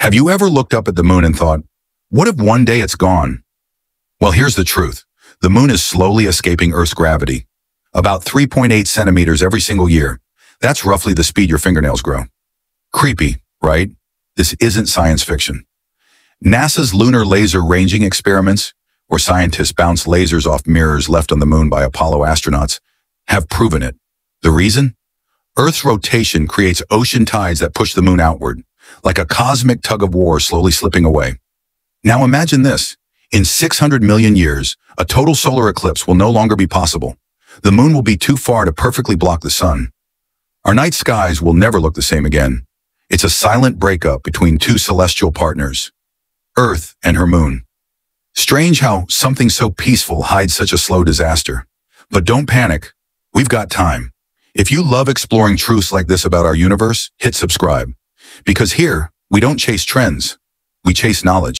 Have you ever looked up at the moon and thought, what if one day it's gone? Well, here's the truth. The moon is slowly escaping Earth's gravity, about 3.8 centimeters every single year. That's roughly the speed your fingernails grow. Creepy, right? This isn't science fiction. NASA's lunar laser ranging experiments, where scientists bounce lasers off mirrors left on the moon by Apollo astronauts, have proven it. The reason? Earth's rotation creates ocean tides that push the moon outward, like a cosmic tug-of-war slowly slipping away. Now imagine this. In 600 million years, a total solar eclipse will no longer be possible. The moon will be too far to perfectly block the sun. Our night skies will never look the same again. It's a silent breakup between two celestial partners, Earth and her moon. Strange how something so peaceful hides such a slow disaster. But don't panic. We've got time. If you love exploring truths like this about our universe, hit subscribe. Because here, we don't chase trends, we chase knowledge.